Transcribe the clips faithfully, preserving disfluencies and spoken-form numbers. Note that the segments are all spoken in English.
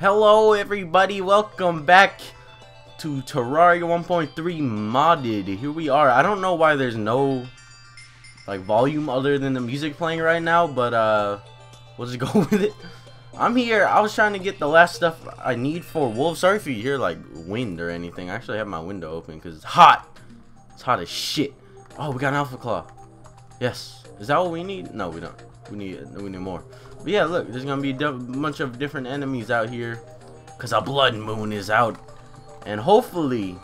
Hello everybody, welcome back to Terraria one point three modded. Here we are. I don't know why there's no like volume other than the music playing right now, but uh we'll just go with it. I'm here. I was trying to get the last stuff I need for wolves. Sorry if you hear like wind or anything. I actually have my window open because it's hot. It's hot as shit. Oh, we got an alpha claw. Yes. Is that what we need? No, we don't. We need we need more. But yeah, look, there's gonna be a bunch of different enemies out here, cause our blood moon is out, and hopefully,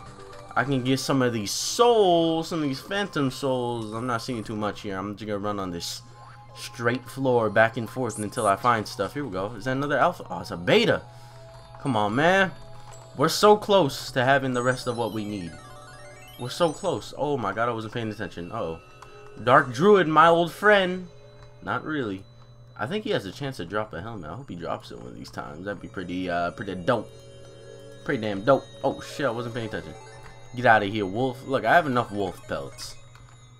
I can get some of these souls, some of these phantom souls. I'm not seeing too much here. I'm just gonna run on this straight floor back and forth until I find stuff. Here we go. Is that another alpha? Oh, it's a beta. Come on, man. We're so close to having the rest of what we need. We're so close. Oh my God, I wasn't paying attention. Uh oh, Dark Druid, my old friend. Not really. I think he has a chance to drop a helmet. I hope he drops it one of these times. That'd be pretty, uh, pretty dope. Pretty damn dope. Oh, shit, I wasn't paying attention. Get out of here, wolf. Look, I have enough wolf pelts.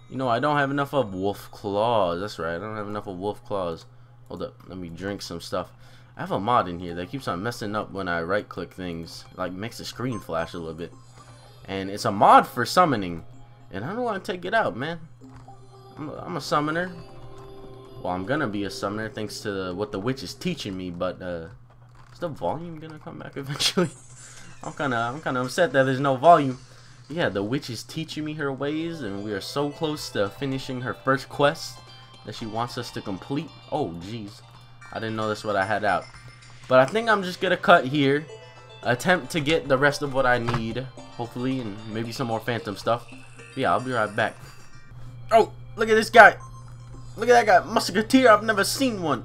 You know, I don't have enough of wolf claws. That's right, I don't have enough of wolf claws. Hold up, let me drink some stuff. I have a mod in here that keeps on messing up when I right-click things. Like, makes the screen flash a little bit. And it's a mod for summoning. And I don't want to take it out, man. I'm a, I'm a summoner. Well, I'm gonna be a summoner thanks to the, what the witch is teaching me, but uh, is the volume gonna come back eventually? I'm kind of I'm kind of upset that there's no volume. Yeah, the witch is teaching me her ways, and we are so close to finishing her first quest that she wants us to complete. Oh, jeez, I didn't know that's what I had out. But I think I'm just gonna cut here, attempt to get the rest of what I need, hopefully, and maybe some more phantom stuff. But yeah, I'll be right back. Oh, look at this guy. Look at that guy, musketeer. I've never seen one.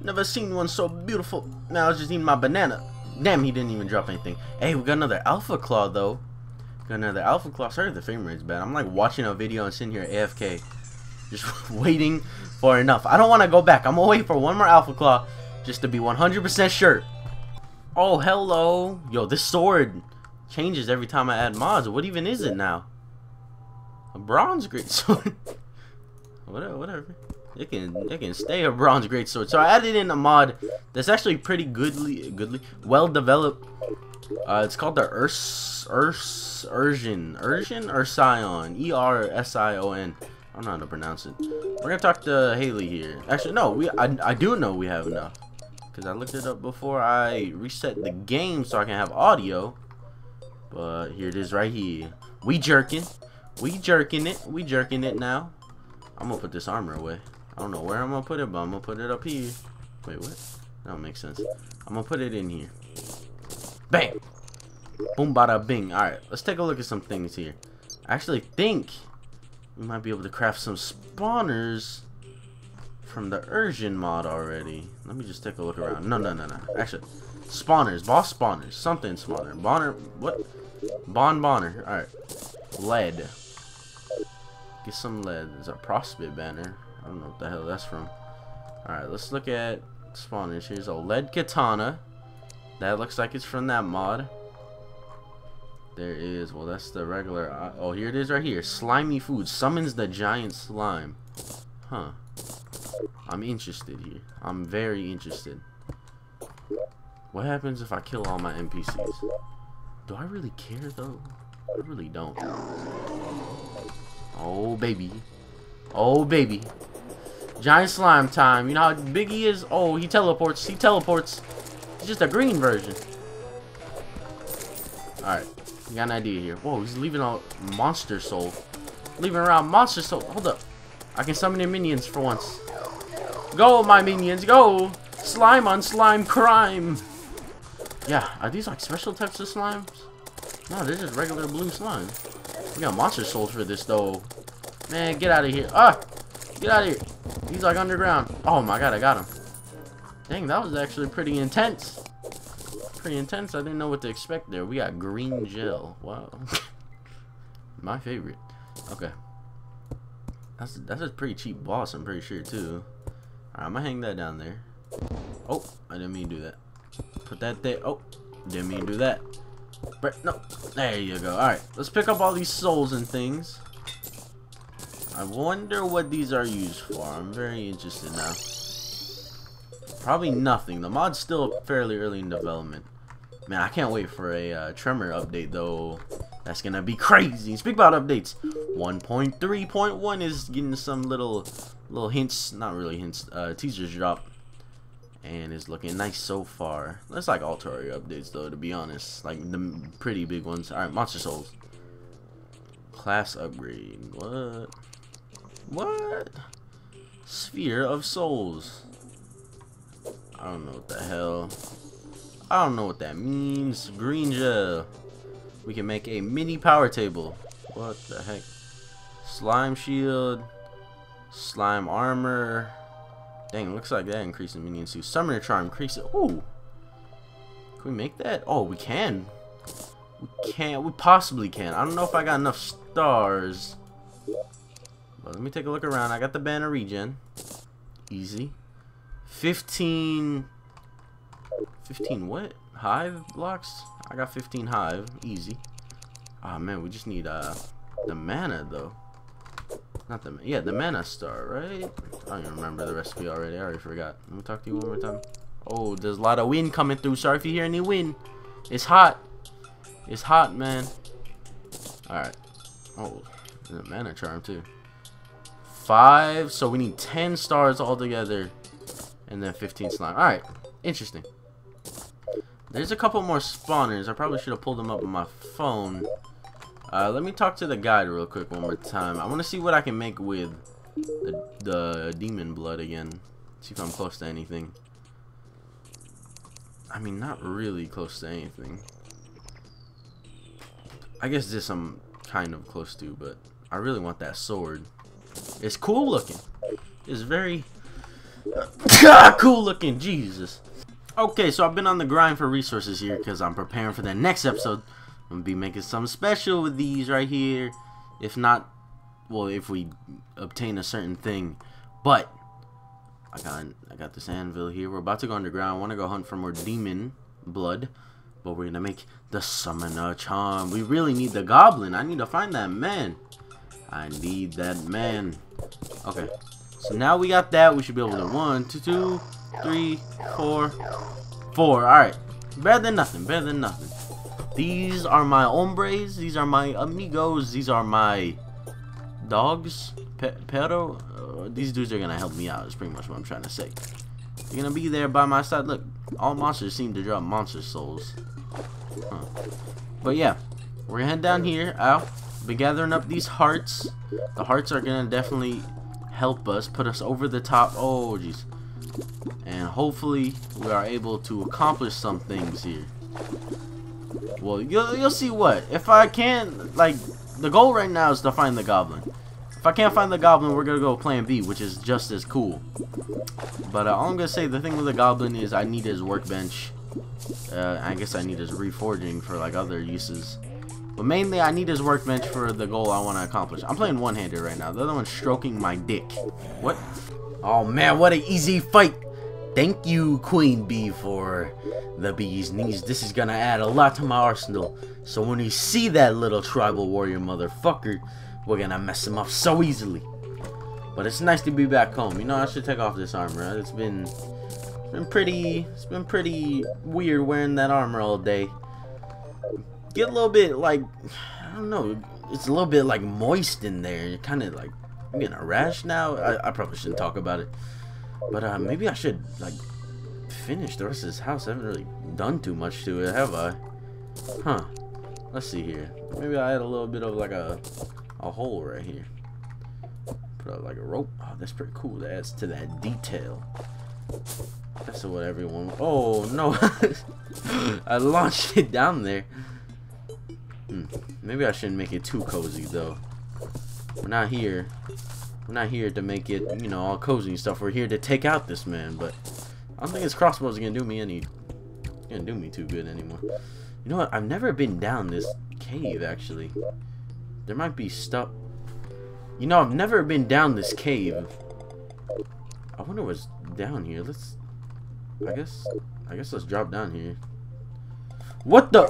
Never seen one so beautiful. Now I was just eating my banana. Damn, he didn't even drop anything. Hey, we got another alpha claw though. Got another alpha claw. Sorry if the frame rate's bad. I'm like watching a video and sitting here A F K. Just waiting for enough. I don't want to go back. I'm going to wait for one more alpha claw just to be one hundred percent sure. Oh, hello. Yo, this sword changes every time I add mods. What even is it now? A bronze great sword. Whatever, whatever. It can, it can stay a bronze greatsword. So I added in a mod that's actually pretty goodly, goodly, well developed. Uh, it's called the Ers, Ers, Ersion, Ersion, Ersion, E R S I O N. I don't know how to pronounce it. We're gonna talk to Haley here. Actually, no, we, I, I do know we have enough because I looked it up before I reset the game so I can have audio. But here it is right here. We jerking, we jerking it, we jerking it now. I'm gonna put this armor away. I don't know where I'm gonna put it, but I'm gonna put it up here. Wait, what? That don't make sense. I'm gonna put it in here. Bam! Boom, bada, bing. Alright, let's take a look at some things here. I actually think we might be able to craft some spawners from the Ersion mod already. Let me just take a look around. No, no, no, no. Actually, spawners. Boss spawners. Something spawner. Bonner. What? Bon Bonner. Alright. Lead. Get some lead. There's a prospect banner. I don't know what the hell that's from. Alright, let's look at spawners. Here's a lead katana. That looks like it's from that mod. There is. Well, that's the regular. Oh, here it is right here. Slimy food. Summons the giant slime. Huh. I'm interested here. I'm very interested. What happens if I kill all my N P Cs? Do I really care, though? I really don't. Oh, baby. Oh, baby. Giant slime time. You know how big he is? Oh, he teleports. He teleports. It's just a green version. Alright. We got an idea here. Whoa, he's leaving out monster soul. Leaving around monster soul. Hold up. I can summon the minions for once. Go, my minions. Go. Slime on slime crime. Yeah. Are these like special types of slimes? No, they're just regular blue slime. We got monster souls for this though. Man, get out of here. Ah! Get out of here. He's like underground. Oh my God, I got him. Dang, that was actually pretty intense. Pretty intense. I didn't know what to expect there. We got green gel. Wow. My favorite. Okay. That's that's a pretty cheap boss, I'm pretty sure too. Alright, I'm gonna hang that down there. Oh, I didn't mean to do that. Put that there. Oh, didn't mean to do that. But no, there you go. Alright, let's pick up all these souls and things. I wonder what these are used for. I'm very interested now. Probably nothing. The mod's still fairly early in development. Man, I can't wait for a uh, Tremor update, though. That's gonna be crazy. Speak about updates. one point three point one is getting some little little hints. Not really hints. Uh, teasers drop. And it's looking nice so far. That's like all Terraria updates, though, to be honest. Like, the pretty big ones. Alright, Monster Souls. Class upgrade. What? What? Sphere of Souls. I don't know what the hell. I don't know what that means. Green gel. We can make a mini power table. What the heck? Slime shield. Slime armor. Dang, looks like that increases minions too. Summoner charm increases. Ooh. Can we make that? Oh, we can. We can. We possibly can. I don't know if I got enough stars. But let me take a look around. I got the banner regen. Easy. fifteen. fifteen what? Hive blocks? I got fifteen hive. Easy. Ah, oh, man, we just need uh the mana, though. Not the yeah, the mana star, right? I don't even remember the recipe already. I already forgot. Let me talk to you one more time. Oh, there's a lot of wind coming through. Sorry if you hear any wind. It's hot. It's hot, man. Alright. Oh, there's a mana charm, too. Five. So we need ten stars altogether. And then fifteen slime. Alright. Interesting. There's a couple more spawners. I probably should have pulled them up on my phone. Uh, let me talk to the guide real quick one more time. I want to see what I can make with the, the demon blood again. See if I'm close to anything. I mean, not really close to anything. I guess this I'm kind of close to, but I really want that sword. It's cool looking. It's very cool looking. Jesus. Okay, so I've been on the grind for resources here because I'm preparing for the next episode. I'm going to be making something special with these right here. If not, well, if we obtain a certain thing. But, I got I got this anvil here. We're about to go underground. I want to go hunt for more demon blood. But we're going to make the summoner charm. We really need the goblin. I need to find that man. I need that man. Okay. So now we got that. We should be able to one, two, two. Three, four, four. Alright. Better than nothing. Better than nothing. These are my hombres. These are my amigos. These are my dogs. Pe pero. Uh, these dudes are going to help me out, is pretty much what I'm trying to say. They're going to be there by my side. Look, all monsters seem to drop monster souls. Huh. But yeah, we're going to head down here. Ow. Be gathering up these hearts. The hearts are going to definitely help us, put us over the top. Oh, jeez. And hopefully we are able to accomplish some things here. Well, you'll, you'll see what. If I can't, like, the goal right now is to find the goblin. If I can't find the goblin, we're going to go plan B, which is just as cool. But uh, all I'm going to say, the thing with the goblin is I need his workbench. Uh, I guess I need his reforging for, like, other uses. But mainly I need his workbench for the goal I want to accomplish. I'm playing one-handed right now. The other one's stroking my dick. What? Oh man, what an easy fight. Thank you, Queen Bee, for the bee's knees. This is gonna add a lot to my arsenal. So when you see that little tribal warrior motherfucker, we're gonna mess him up so easily. But it's nice to be back home. You know, I should take off this armor. It's been it's been pretty it's been pretty weird wearing that armor all day. Get a little bit like, I don't know, it's a little bit like moist in there. You're kinda like, I'm getting a rash now. I, I probably shouldn't talk about it, but uh, maybe I should like finish the rest of this house. I haven't really done too much to it, have I? Huh? Let's see here. Maybe I had a little bit of like a a hole right here. Put up like a rope. Oh, that's pretty cool. That adds to that detail. That's what everyone. Oh no! I launched it down there. Hmm. Maybe I shouldn't make it too cozy though. We're not here. We're not here to make it, you know, all cozy and stuff. We're here to take out this man, but I don't think his crossbow is gonna do me any, gonna do me too good anymore. You know what? I've never been down this cave actually. There might be stuff. You know, I've never been down this cave. I wonder what's down here. Let's. I guess. I guess let's drop down here. What the?